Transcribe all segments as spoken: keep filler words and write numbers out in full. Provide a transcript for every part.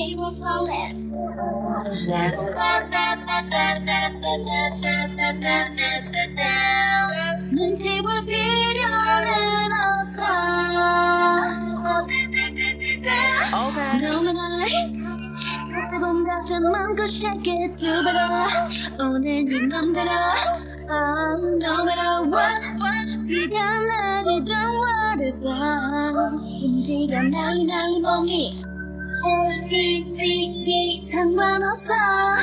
It was so late. Let's dance. They were beautiful of song. Oh, no matter what, you can let it down, what it does. Big and young, young, lonely. A, B, C, D, and one of song.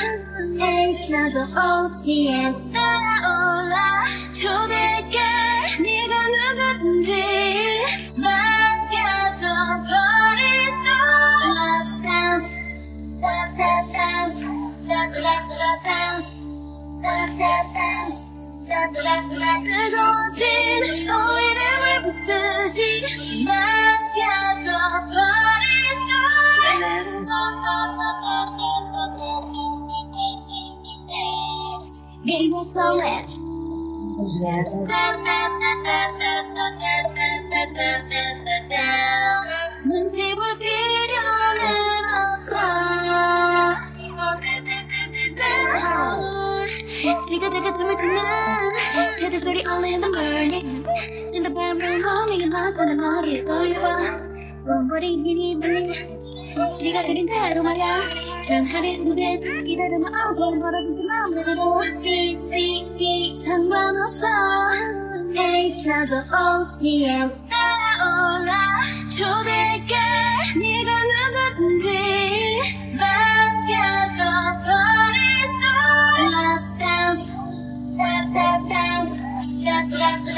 H, and the O, T, and the O, la. To the gay, need another day. Let's get the party started. Let's dance. Let's dance. Let's dance. Let's dance. It was so late. Yes. When they were beating up songs, she could take it to me tonight. Hear the story only in the morning. In the bedroom, holding your heart on the body. Oh, you are. Don't worry, you need me. 네가 그린 대로 말야. 그런 하늘 무대 기다리면 아무도 멀어지지 마. 그래도 B, C, D 상관없어. H, I, the O, T, L 따라올라. 초대할게. 네가 누구든지. Let's get the party started. Let's dance. Let's dance. Let's dance, let's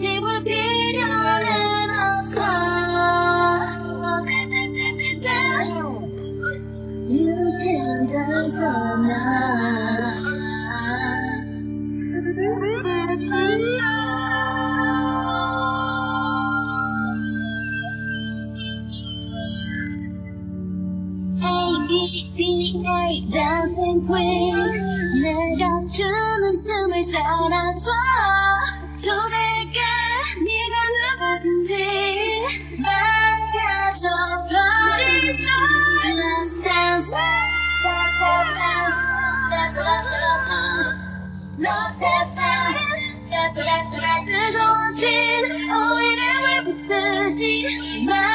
They were beating up songs. It's all night. A B C A dancing queen. 내가 주는 춤을 따라줘. 초대해 네가 누구든지. Let's get the party started. Let's dance. Let's dance, dance, dance, dance, dance,